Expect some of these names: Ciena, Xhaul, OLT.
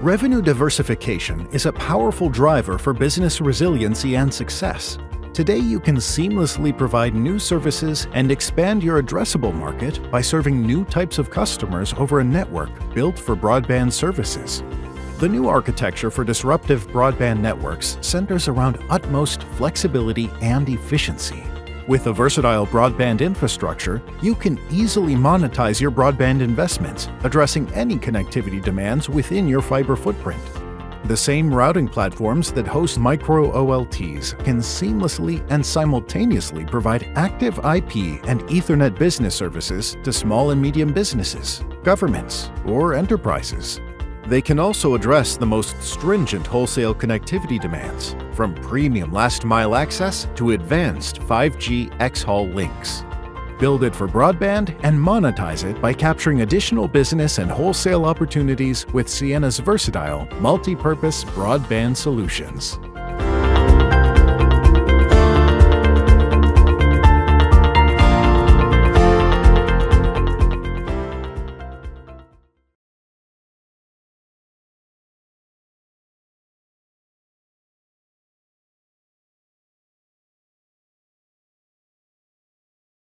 Revenue diversification is a powerful driver for business resiliency and success. Today, you can seamlessly provide new services and expand your addressable market by serving new types of customers over a network built for broadband services. The new architecture for disruptive broadband networks centers around utmost flexibility and efficiency. With a versatile broadband infrastructure, you can easily monetize your broadband investments, addressing any connectivity demands within your fiber footprint. The same routing platforms that host micro OLTs can seamlessly and simultaneously provide active IP and Ethernet business services to small and medium businesses, governments, or enterprises. They can also address the most stringent wholesale connectivity demands, from premium last-mile access to advanced 5G Xhaul links. Build it for broadband and monetize it by capturing additional business and wholesale opportunities with Ciena's versatile, multi-purpose broadband solutions.